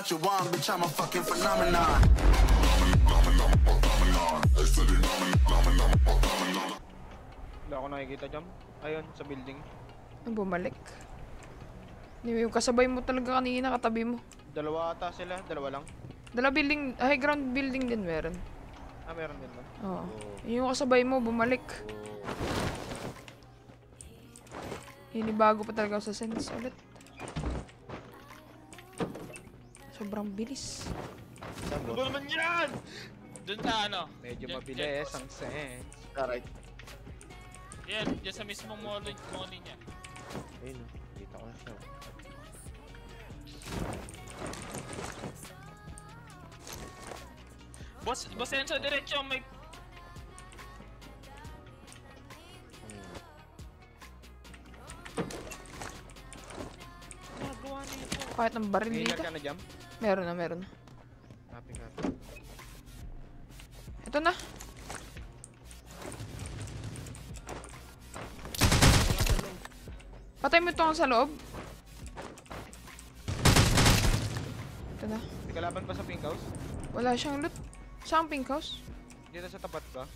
what you want, bitch, I'm a fucking phenomenon. Wala ko nakikita dyan. Ayun, sa building. Bumalik. Kasabay mo talaga kanina, katabi mo. Dalawa ata sila, dalawa lang. Dalawa building, high ground building din meron. Ah, meron din ba? Oo. Yung kasabay mo, bumalik. Inibago pa talaga ako sa sense ulit. Sobrang bilis. Ano ba naman yan? Doon sa ano? Medyo mabilis ang sense. Alright. Yan, dyan sa mismong molly niya. Ayun, dito ko na siya. Boss Enzo, diretso may... Kahit ng baril dito. Meron na, meron na. Ito na. Patay mo ito sa loob. Ito na. May kalaban pa sa pink house? Wala siyang loot. Saan ang pink house? Dito sa tapat ba?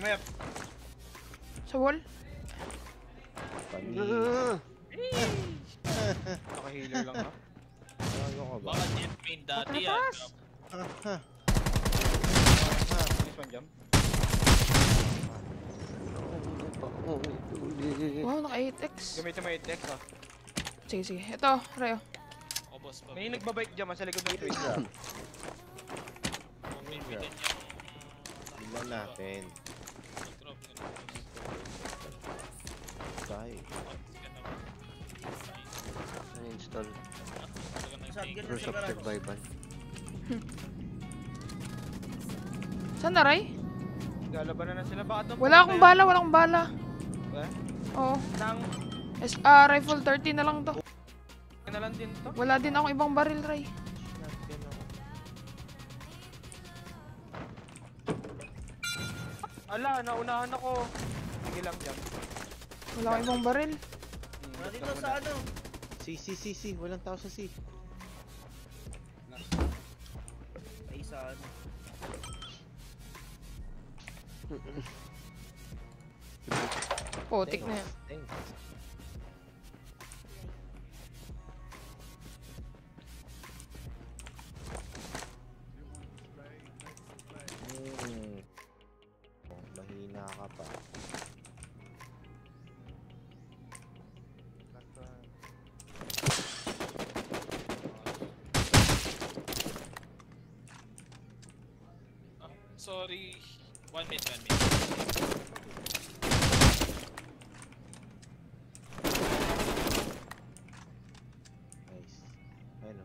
Mayap. Sa wall? Nakahilo lang ha? Ano ka ba? Bakit yan pain dati yan? This one jump. Wow, naka 8x. Gamitin mo 8x ha? Sige, sige. Ito, Rayo. May nagbabike dyan ha, sa likod ng twist ha. Diba natin? Ay, install Bruce of Survival. Saan na, Ray? Galaban na sila. Wala akong bala, walang bala. Oo. Rifle 30 na lang to. Wala din akong ibang baril, Ray. Ala, naunahan ako. Sige lang dyan. Wala akong ibang baril. Wala dito sa ano? Si. Walang tao sa si. Ay, saan? Potik na yan. Mahina ka pa. Sorry, 1 minute. Nice. Ano?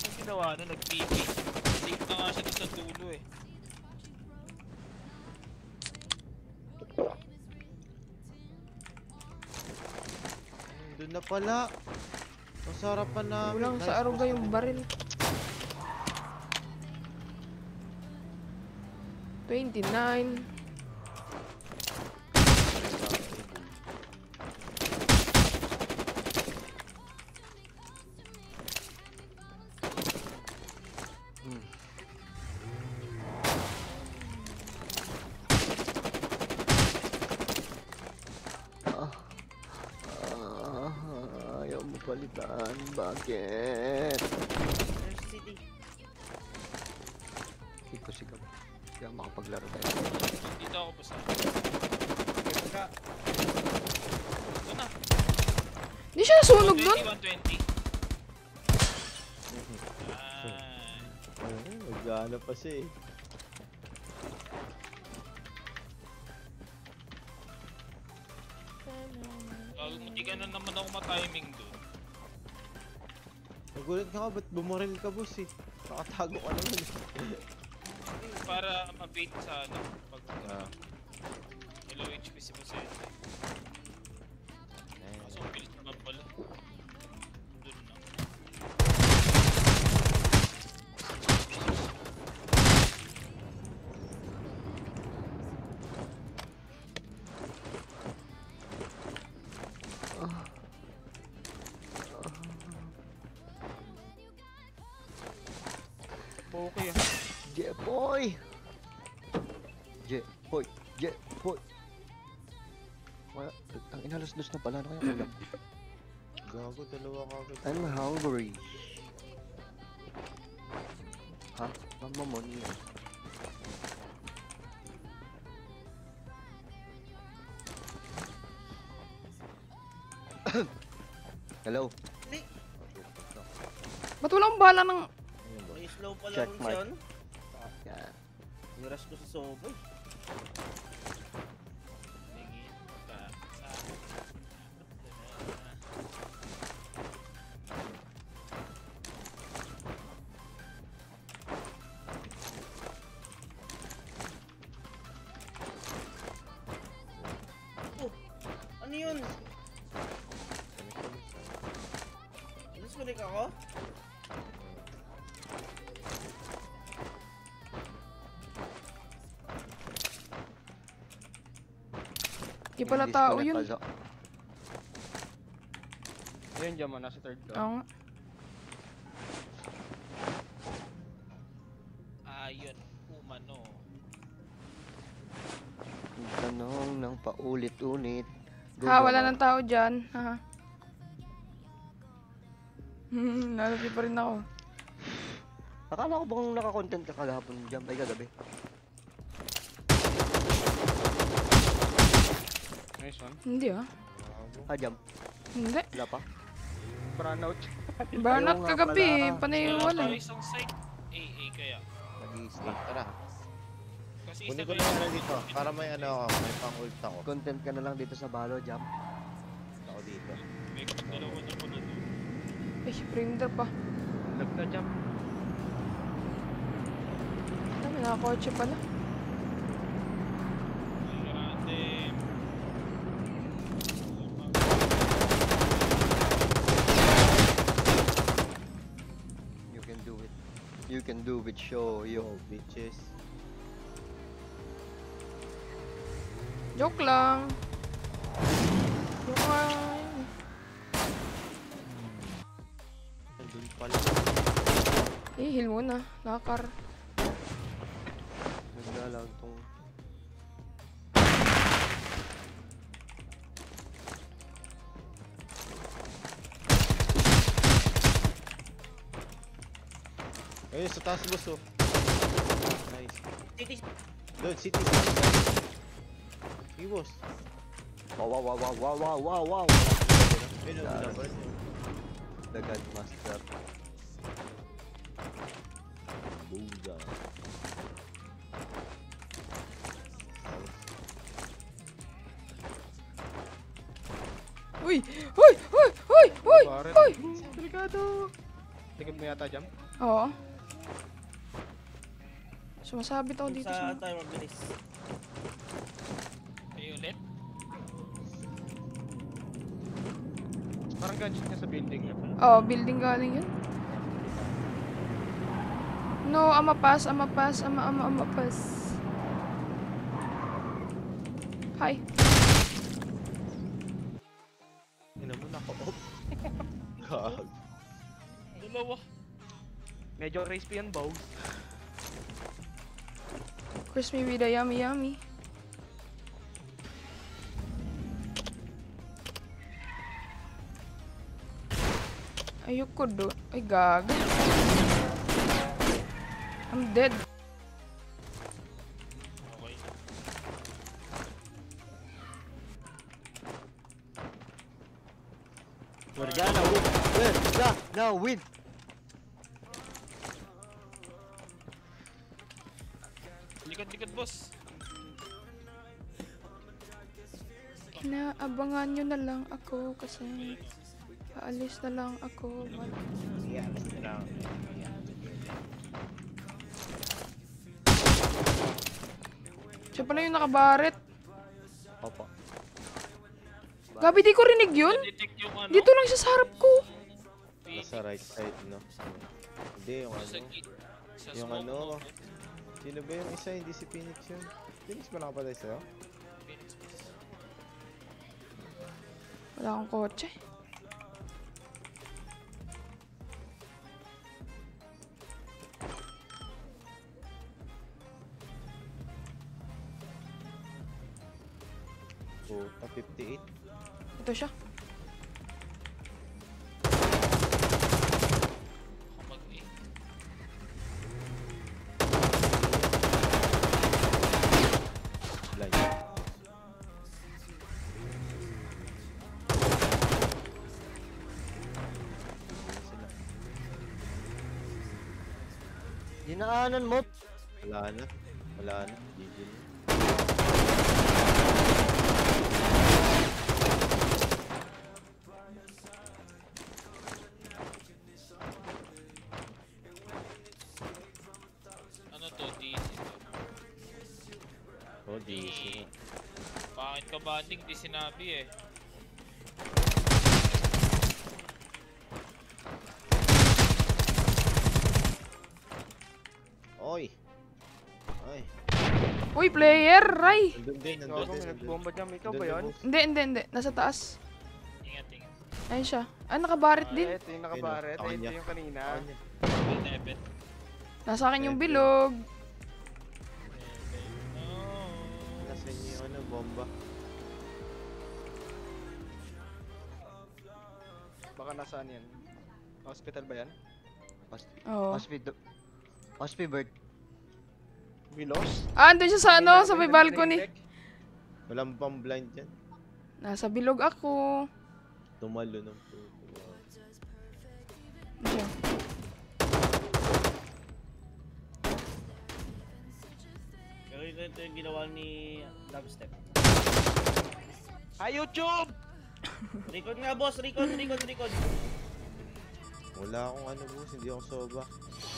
Ang ginawa na nag-PP. Safe na nga siya doon sa dulo eh. Doon na pala. Masarap pa na. Ulang sa aruga yung baril. 29. Ayaw mo palitan, bakit? Ikaw. Kaya makapaglaro tayo. Dito ako po sa ito na. Hindi siya nasunog doon? 120. Magana pa siya eh. Hindi ka na naman ako matiming doon. Nagulat ka ka, ba't bumaril ka boss eh? Nakatago ka naman eh. Para mabait sa ano pag low HP si Jose. Kaso pilit na mapalo. Doon na. Koko ya. J boy. Wala, ang inalas-dos na pala, ano kaya ulam? Gago, dalawa kagad. I'm hungry. Ha? Mamamon niya. Hello? Hey. Ba't walang bahala ng... May slow pala check rin siya, ano? Yeah. Nirush ko sa sobo. Oh! Ano yun? Balik ako? Di pala tao yun. Ayun dyan mo, nasa third floor. Ayun, umano. Tanong ng paulit-ulit. Ha, wala ng tao dyan. Ha? Nalapi pa rin ako. Akala ko bang nakakontent ka kagahapon dyan, ay kagabi. Nice one. Hindi ah. Ah, jump. Hindi. Wala pa. Brownout. Brownout kagabi, panayawala. Wala pa isang site, AA kaya. Nag-i-stay, tara. Kunin ko lang na dito, para may ano, may pang-ult ako. Content ka na lang dito sa balo, jump. Ako dito. May dalawa na ko na dito. Eh, frame drop ah. Lag na jump. Ano, nakakotche pala. You can do it. You can do it, show yo, bitches. Joke lang. Joke lang. Eh, heal mo na. Nakakar. Naglalag tong... Ayun, sa taas boss oh. Nice. Dude, city. Hey boss. Wow. Ayun, dapat. The God Master. Buda. Uy. Delikado. Tingin mo yata jam? Oo. Sumasabit ako dito sa time of release. Ay ulit. Parang gadget niya sa building niya. Oo, building galing yun. No, ama pass. Hi. Ilan mo naka-op? God. Dalawa. Medyo race pa yan, boss. Crispy with a yummy yummy. Ayoko doon. Ay, gago. I'm dead. Okay. We're gonna win. We're gonna win. Likod boss. Inaabangan nyo na lang ako kasi aalis na lang ako. Yeah, siya pala yung nakabaret. Opo. Gabi, di ko rinig yun. Dito lang siya sa harap ko. Nasa right side, no? Hindi, yung ano. Yung ano. Sino ba yung isa? Hindi si Phoenix yun. Phoenix ba nakapatay sa'yo? Wala akong kotse. Puta 58. Ito siya. Dinaanan mo. Wala na. Wala na. GG na. Ano to? DC to? Oh, DC. Bakit ka banding? Di sinabi eh. Oy. Ay. Uy, player, Ray. Nag-bomba dyan, ikaw ba yun? Hindi, nasa taas. Ingat. Ayun siya. Ah, nakabaret din. Ito yung nakabaret, ito yung kanina. Nasa akin yung bilog. Nasa inyo yung ano, bomba. Baka nasaan yan? Hospital ba yan? Oo. Hospital. We lost? Ah, andun siya sa ano, sa may balcony. Walang pang blind dyan. Nasa bilog ako. Tumalo ng puto. Okay. Pero ito yung ginawa ni Dubstep. Ay, YouTube! Record nga boss, record. Wala akong ano boss, hindi akong soba.